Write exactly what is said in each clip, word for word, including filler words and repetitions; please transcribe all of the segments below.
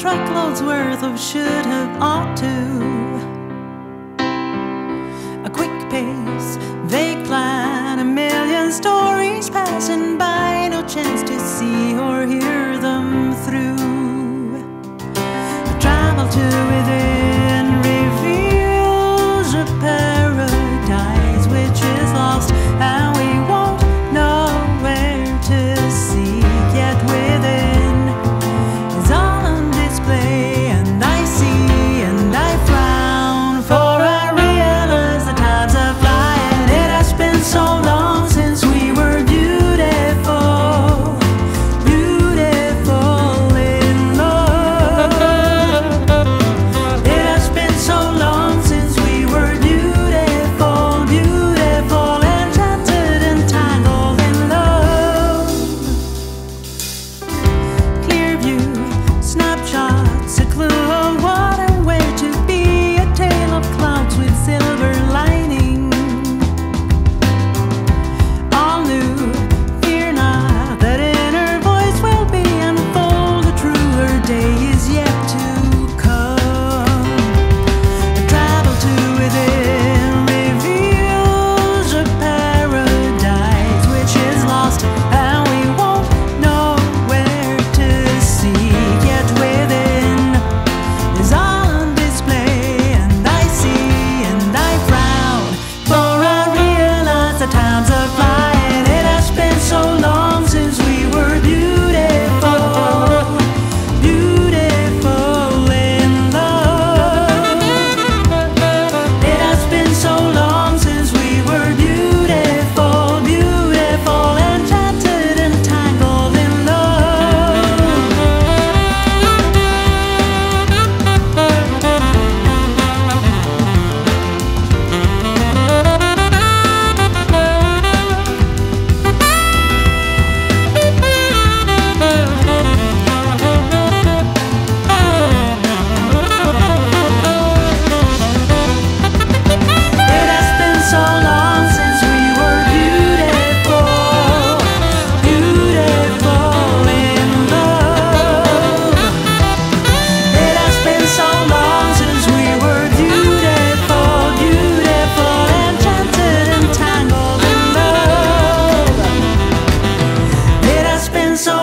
truckloads worth of should have ought to. A quick pace, vague plan, a million stories passing by, no chance to see or hear them through. I travel to within reveals a paradise which is lost, and we won't know where to seek yet within. So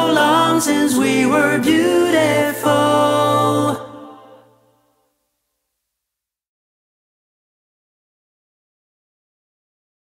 long since we were beautiful.